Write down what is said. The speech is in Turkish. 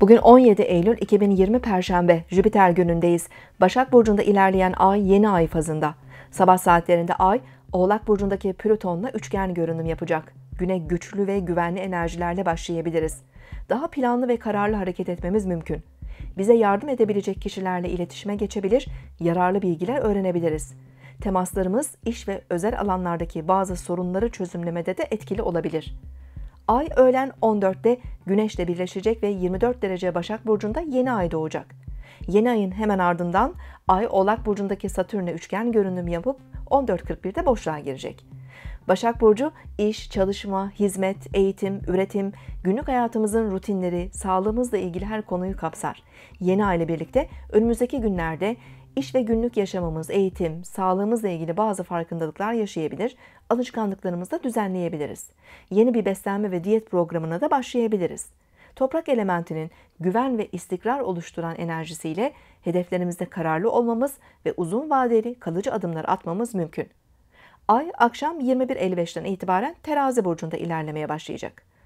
Bugün 17 Eylül 2020 Perşembe, Jüpiter günündeyiz. Başak Burcu'nda ilerleyen ay yeni ay fazında. Sabah saatlerinde ay, Oğlak Burcu'ndaki Plüton'la üçgen görünüm yapacak. Güne güçlü ve güvenli enerjilerle başlayabiliriz. Daha planlı ve kararlı hareket etmemiz mümkün. Bize yardım edebilecek kişilerle iletişime geçebilir, yararlı bilgiler öğrenebiliriz. Temaslarımız iş ve özel alanlardaki bazı sorunları çözümlemede de etkili olabilir. Ay öğlen 14'te Güneş'le birleşecek ve 24 derece Başak Burcu'nda yeni ay doğacak. Yeni ayın hemen ardından ay Oğlak Burcu'ndaki Satürn'le üçgen görünüm yapıp 14.41'de boşluğa girecek. Başak Burcu, iş, çalışma, hizmet, eğitim, üretim, günlük hayatımızın rutinleri, sağlığımızla ilgili her konuyu kapsar. Yeni ay ile birlikte önümüzdeki günlerde iş ve günlük yaşamımız, eğitim, sağlığımızla ilgili bazı farkındalıklar yaşayabilir, alışkanlıklarımızı da düzenleyebiliriz. Yeni bir beslenme ve diyet programına da başlayabiliriz. Toprak elementinin güven ve istikrar oluşturan enerjisiyle hedeflerimizde kararlı olmamız ve uzun vadeli kalıcı adımlar atmamız mümkün. Ay akşam 21.55'ten itibaren Terazi burcunda ilerlemeye başlayacak.